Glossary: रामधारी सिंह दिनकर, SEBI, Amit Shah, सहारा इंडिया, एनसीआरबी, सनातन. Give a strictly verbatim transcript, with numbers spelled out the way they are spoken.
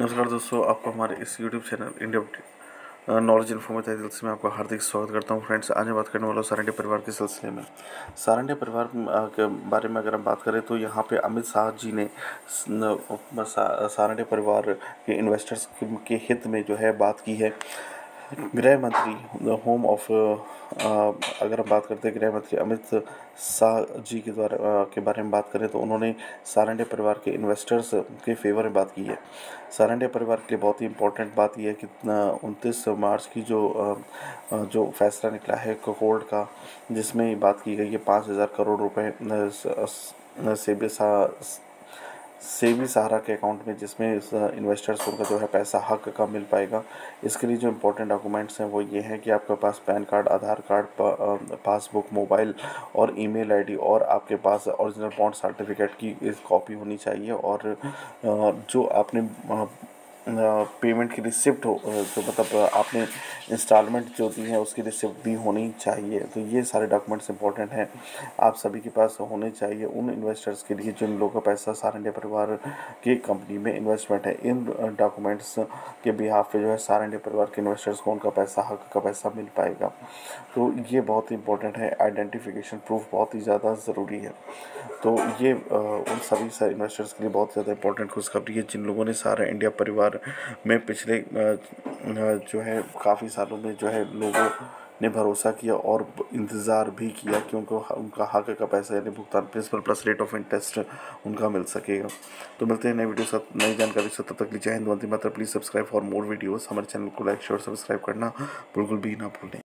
नमस्कार दोस्तों, आपको हमारे इस YouTube channel India knowledge inform से मैं आपको हार्दिक स्वागत करता हूं। फ्रेंड्स, आज मैं बात करने वाला हूँ सहारा इंडिया परिवार के सिलसिले में। सहारा इंडिया परिवार के बारे में अगर हम बात करें तो यहाँ पे अमित शाह जी ने सहारा इंडिया परिवार के इन्वेस्टर्स के हित में जो है बात की है। गृह मंत्री होम ऑफ अगर हम बात करते हैं गृह मंत्री अमित शाह जी के द्वारा के बारे में बात करें तो उन्होंने सहारा इंडिया परिवार के इन्वेस्टर्स के फेवर में बात की है। सहारा इंडिया परिवार के लिए बहुत ही इम्पोर्टेंट बात यह है कि उनतीस मार्च की जो जो फैसला निकला है कोर्ट का, जिसमें बात की गई है पाँच हज़ार करोड़ रुपए सेबी सेबी सहारा के अकाउंट में, जिसमें इन्वेस्टर्स उनका जो है पैसा हक का मिल पाएगा। इसके लिए जो इम्पोर्टेंट डॉक्यूमेंट्स हैं वो ये हैं कि आपके पास pan card, Aadhaar card, passbook, mobile और ईमेल आईडी और आपके पास ओरिजिनल बॉन्ड सर्टिफिकेट की इस कॉपी होनी चाहिए और जो आपने पेमेंट की रिसिप्ट हो, तो मतलब आपने इंस्टॉलमेंट जो दी है उसकी रिसिप्ट भी होनी चाहिए। तो ये सारे डॉक्यूमेंट्स इंपॉर्टेंट हैं, आप सभी के पास होने चाहिए उन इन्वेस्टर्स के लिए जिन लोगों का पैसा सहारा इंडिया परिवार की कंपनी में इन्वेस्टमेंट है। इन डॉक्यूमेंट्स के बिहाफ पे जो है सहारा इंडिया परिवार के इन्वेस्टर्स को उनका पैसा हक का पैसा मिल पाएगा। तो ये बहुत ही इंपॉर्टेंट है, आइडेंटिफिकेशन प्रूफ बहुत ही ज़्यादा ज़रूरी है। तो ये उन सभी सारे इन्वेस्टर्स के लिए बहुत ज़्यादा इंपॉर्टेंट खुशखबरी है जिन लोगों ने सहारा इंडिया परिवार में पिछले जो है काफ़ी सालों में जो है लोगों ने भरोसा किया और इंतज़ार भी किया कि उनको उनका हक का पैसा यानी भुगतान principal plus rate of interest उनका मिल सकेगा। तो मिलते हैं नए वीडियो साथ नई जानकारी से, तब तक लीजिए Hind Vande Mataram. Please subscribe for more videos. हमारे चैनल को लाइक शेयर सब्सक्राइब करना बिल्कुल भी ना भूलें।